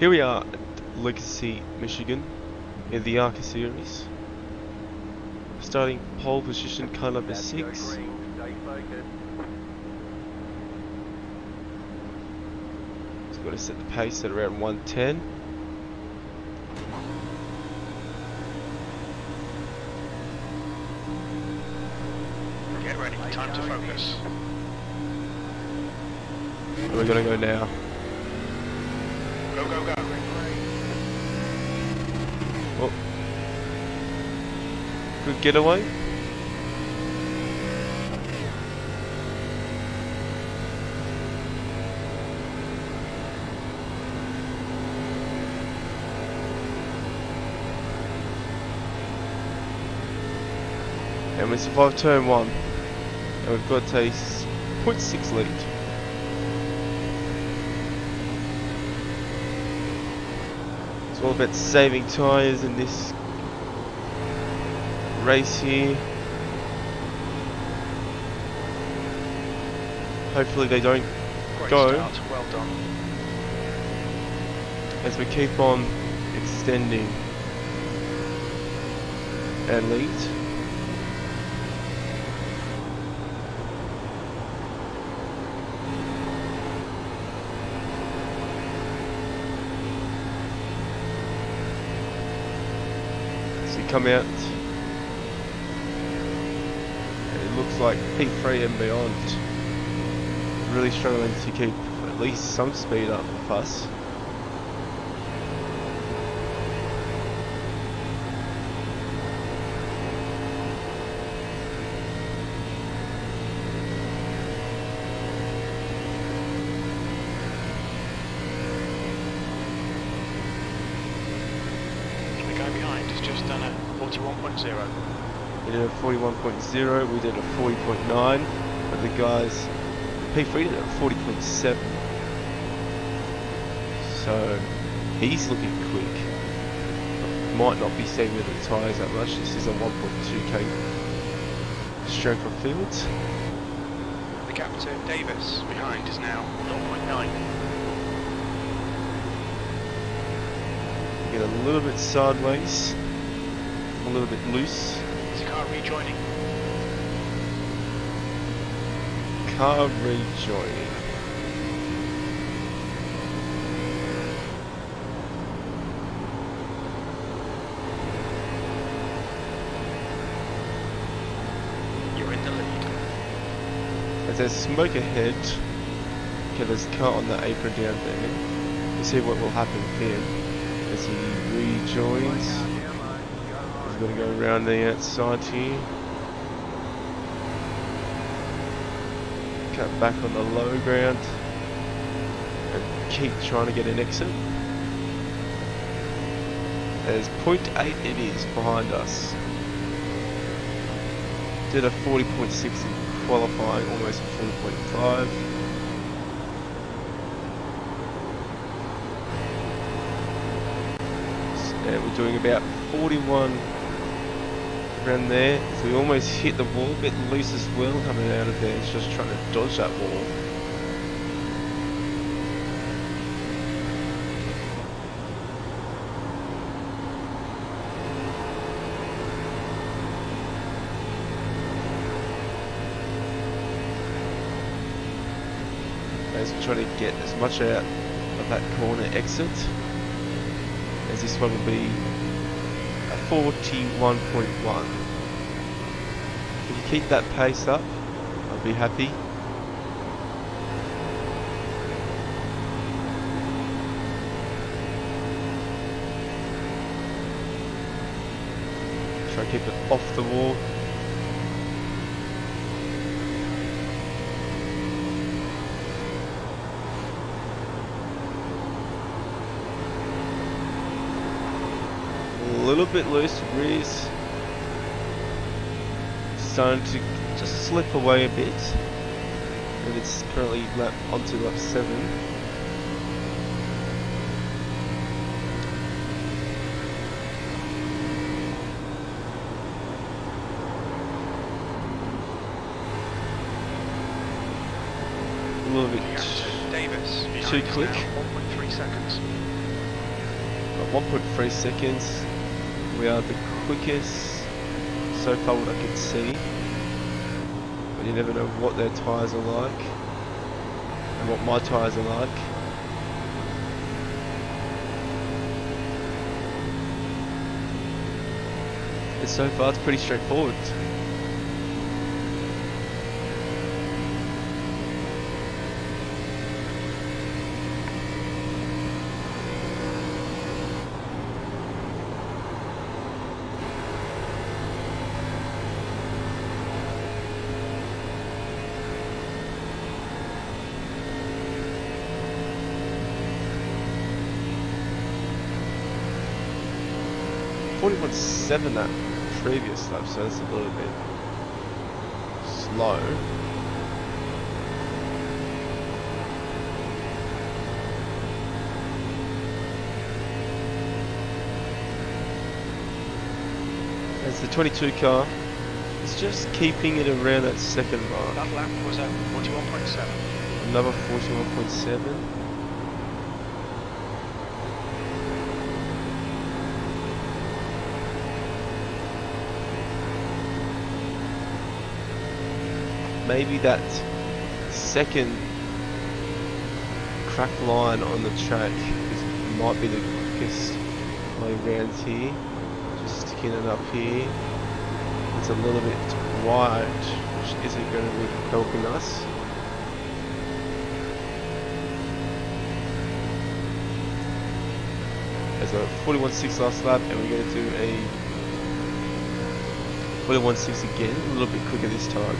Here we are at Legacy, Michigan, in the ARCA series. Starting pole position, car number 6. Just got to set the pace at around 110. Get ready, time to focus. We're gonna go now. Go, go, go. Oh. Good getaway. And we survived turn 1. And we've got a 0.6 lead. It's all about saving tyres in this race here. Hopefully they don't go. Well done. As we keep on extending our lead. As we come out, like P3 and beyond, really struggling to keep at least some speed up with us. The guy behind has just done a 41.0. We did a 41.0, we did a 40.9, but the guys P3 did a 40.7. So he's looking quick. Might not be saving the tyres that much. This is a 1.2k stroke of fields. The captain Davis behind is now 0.9. Get a little bit sideways, a little bit loose. Car rejoining. Car rejoining. You're in the lead. As there's smoke ahead, okay, there's a car on the apron down there. We'll see what will happen here as he rejoins. Gonna go around the outside here. Cut back on the low ground and keep trying to get an exit. There's 0.8 it is behind us. Did a 40.6 in qualifying, almost 4.5. And we're doing about 41 around there, so we almost hit the wall, a bit loose as well coming out of there. It's just trying to dodge that wall. As we try to get as much out of that corner exit, as this one will be a 41.1. If you keep that pace up, I'll be happy. Try to keep it off the wall. A little bit loose, rears starting to just slip away a bit, and it's currently lap onto lap 7. A little bit too quick. 1.3 seconds. 1.3 seconds. We are the quickest so far what I can see, but you never know what their tyres are like and what my tyres are like. And so far it's pretty straightforward. Seven that previous lap, so that's a little bit slow. That's the 22 car. It's just keeping it around that second mark. That lap was at 41.7. Another 41.7. Maybe that second cracked line on the track might be the quickest way around here. Just sticking it up here. It's a little bit wide, which isn't going to be helping us. There's a 41.6 last lap, and we're going to do a 41.6 again, a little bit quicker this time.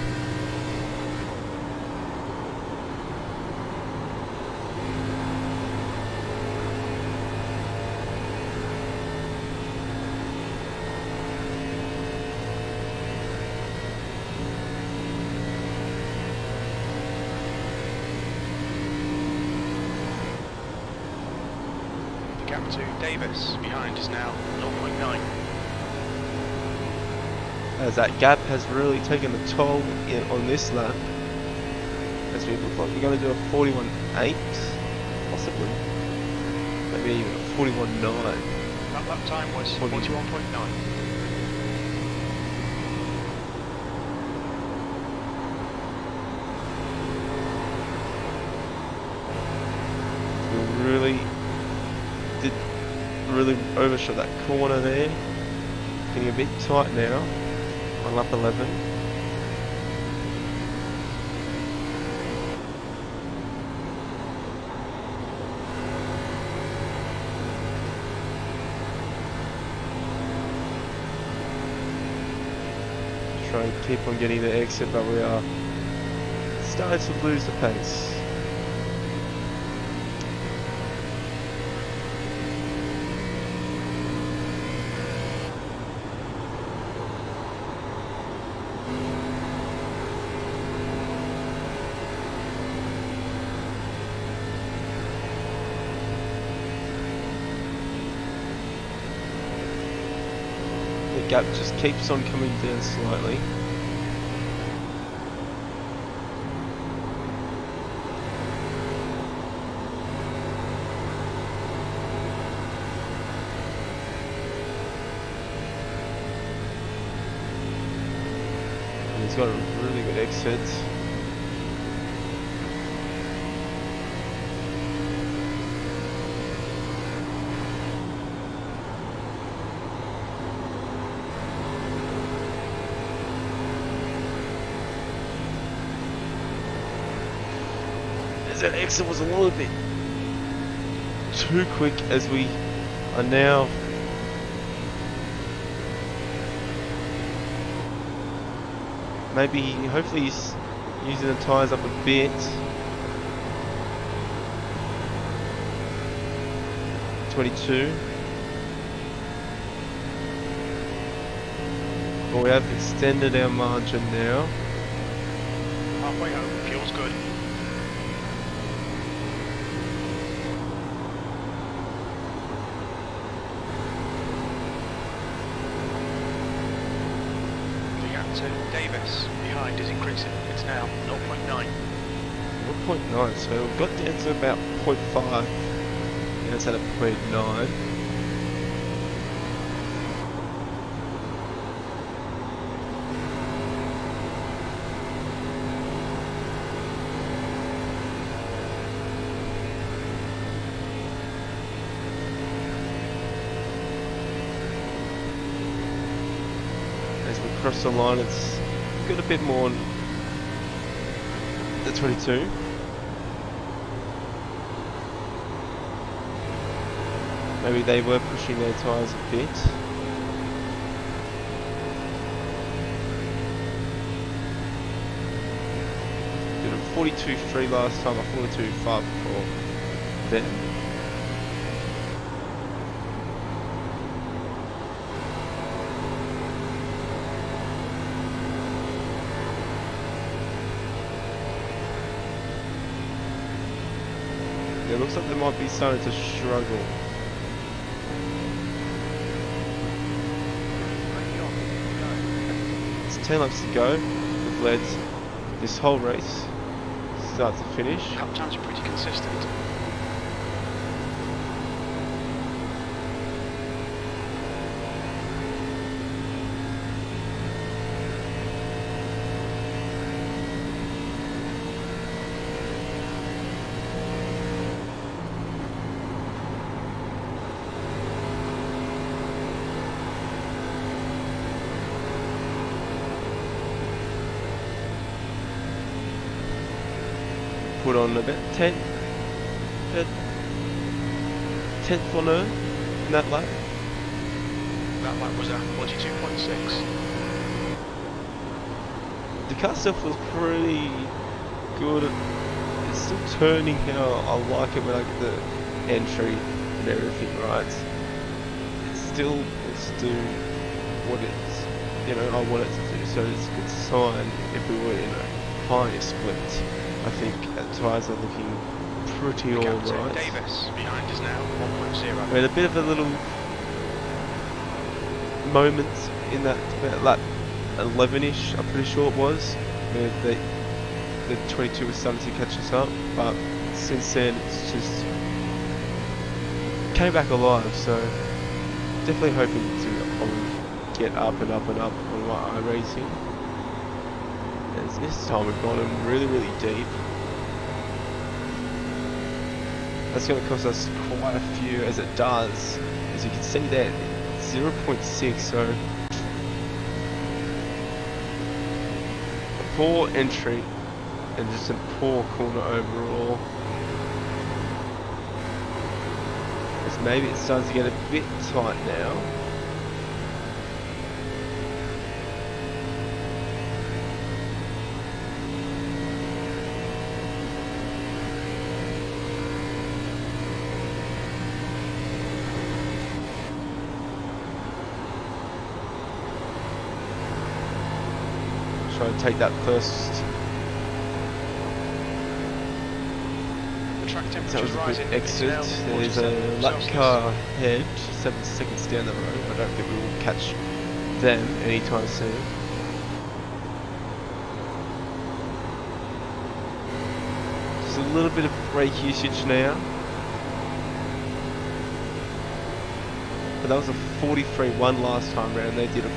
Behind is now 0.9. As that gap has really taken a toll on this lap, as we look like we're going to do a 41.8, possibly, maybe even a 41.9. That lap time was 41.9. Really overshot that corner there, getting a bit tight now on lap 11. Try and keep on getting the exit, but we are starting to lose the pace. Gap just keeps on coming down slightly. And he's got a really good exit. That exit was a little bit too quick, as we are now maybe hopefully he's using the tyres up a bit . 22 Well, we have extended our margin now. Halfway home, fuel's good. Davis behind is increasing. It's now 0.9. 0.9, so we've got down to about 0.5. Now it's at a 0.9. across the line. It's got a bit more on the 22. Maybe they were pushing their tyres a bit. Did a 42.3 last time, a 42.5 before then. It looks like they might be starting to struggle. It's 10 laps to go. We've led this whole race, start to finish. Cup times are pretty consistent. Put on about 10th on her in that lap. That lap was at 42.6. The car stuff was pretty good. It's still turning how I like it when I get the entry and everything right. It's still what it's, you know, I want it to do, so it's a good sign if we were in a higher split. I think tyres are looking pretty alright. Davis behind us now, 1.0. We had a bit of a little moment in that lap 11-ish, I'm pretty sure it was. The 22 was starting to catch us up, but since then it's just came back alive. So definitely hoping to get up and up and up on my iRacing. This time we've gone in really deep. That's going to cost us quite a few, as it does. As you can see there, 0.6, so a poor entry and just a poor corner overall. As maybe it starts to get a bit tight now. Try to take that first. The track temperature is rising. Exit. There's a lap car ahead, 7 seconds down the road. I don't think we will catch them anytime soon. Just a little bit of brake usage now. But that was a 43.1 last time round. They did a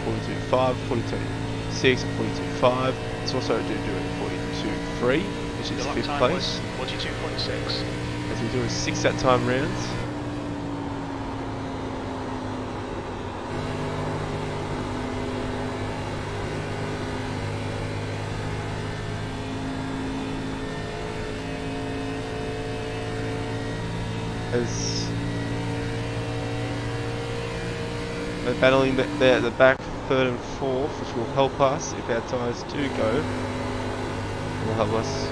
42.5, 42.6 and 42.5. It's also doing 42.3, which is 5th place. 42.6. As we do a 6 that time round. As they're battling there at the back, 3rd and 4th, which will help us if our tyres do go. It will help us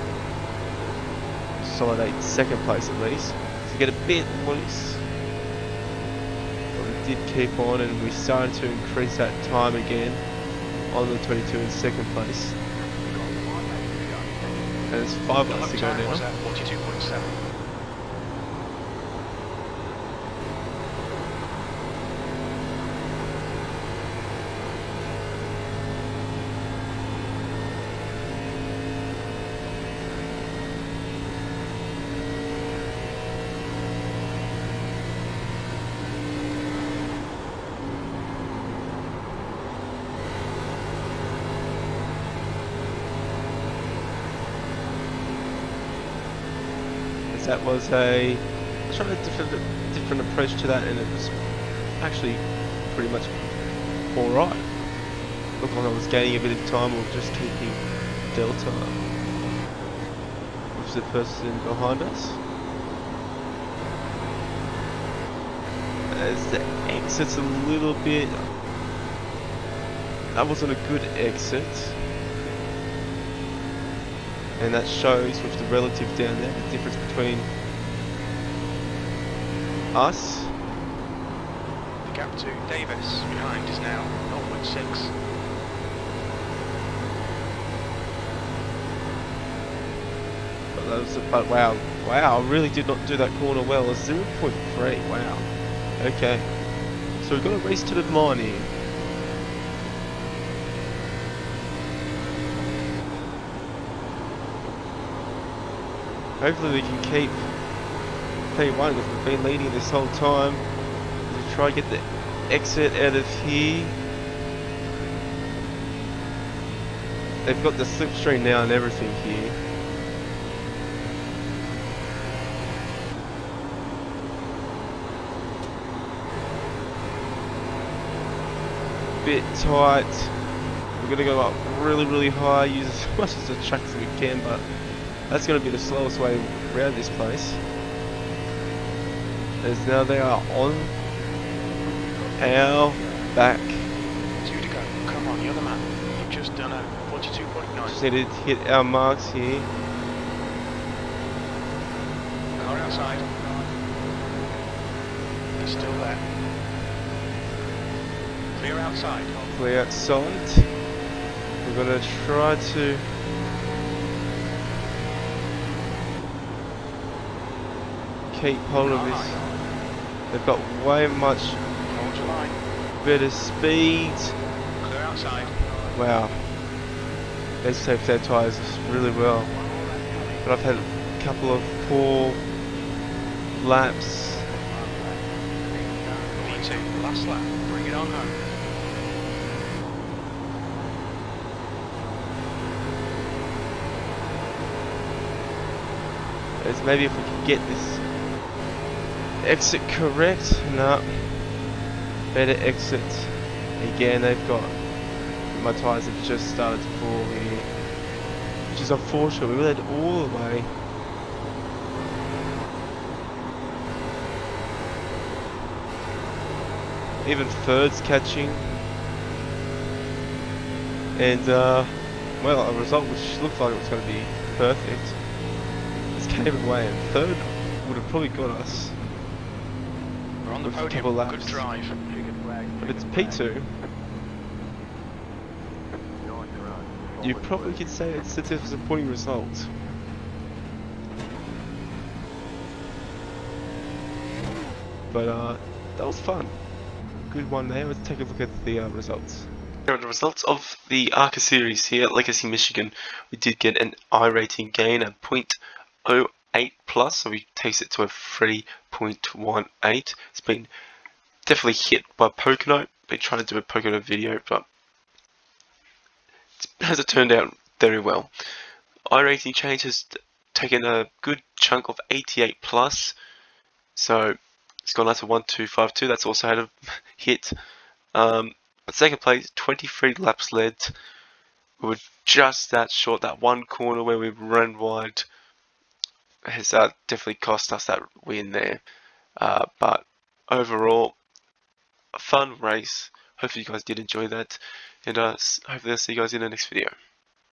consolidate 2nd place at least. So get a bit loose. But we did keep on, and we started to increase that time again on the 22 in 2nd place. And it's 5 laps to go now. 42.7. That was a, I was trying a different approach to that, and it was actually pretty much alright. Look, when I was gaining a bit of time, we were just keeping delta, which is the person behind us. As the exit's a little bit... that wasn't a good exit. And that shows with the relative down there, the difference between us. The gap to Davis behind is now 0.6. But that was a, wow, I really did not do that corner well. A 0.3, wow. Okay, so we've got a race to the line here. Hopefully we can keep P1 because we've been leading this whole time. We'll try to get the exit out of here. They've got the slipstream now and everything here. Bit tight. We're gonna go up really, really high, use as much as the track as we can, but that's going to be the slowest way around this place. As now they are on our back. 2 to go. Come on, you're the man. You've just done a 42.9. Just need to hit our marks here. Car outside. They're still there. Clear outside. Clear outside. We're going to try to... keep hold of this. They've got way much better speed. Wow. They saved their tyres really well. But I've had a couple of poor laps. V2, last lap. Bring it on home. It's maybe if we can get this exit correct. No, better exit again. They've got my tyres have just started to fall here, which is unfortunate. We led all the way. Even third's catching, and well, a result which looked like it was going to be perfect. This came away, and third would have probably got us. On the podium, good drive. But it's P2. You probably could say it's a disappointing result. But that was fun. Good one there. Let's take a look at the results. Here are the results of the ARCA series here at Legacy Michigan. We did get an I rating gain of 0.08 plus, so we takes it to a 3.18. It's been definitely hit by Pocono. Been trying to do a Pocono video, but it hasn't turned out very well. I rating change has taken a good chunk of 88 plus, so it's gone out to 1252. That's also had a hit. Second place, 23 laps led. We were just that short. That one corner where we ran wide has definitely cost us that win there, but overall a fun race. Hopefully you guys did enjoy that, and hopefully I'll see you guys in the next video.